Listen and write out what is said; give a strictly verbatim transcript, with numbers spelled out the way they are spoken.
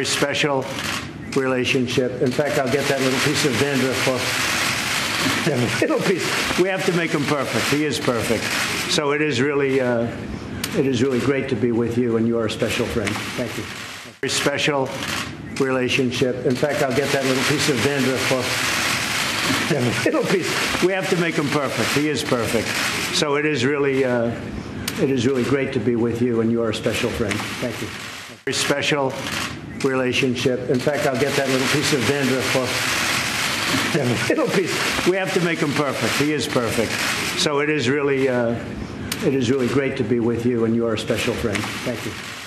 Very special relationship. In fact, I'll get that little piece of dandruff for that little piece. We have to make him perfect. He is perfect. So it is really, uh, it is really great to be with you, and you are a special friend. Thank you. Very special relationship. In fact, I'll get that little piece of dandruff for. Little piece. We have to make him perfect. He is perfect. So it is really, uh, it is really great to be with you, and you are a special friend. Thank you. Very special relationship. In fact, I'll get that little piece of dandruff for. Little piece. We have to make him perfect. He is perfect. So it is really, uh, it is really great to be with you, and you are a special friend. Thank you.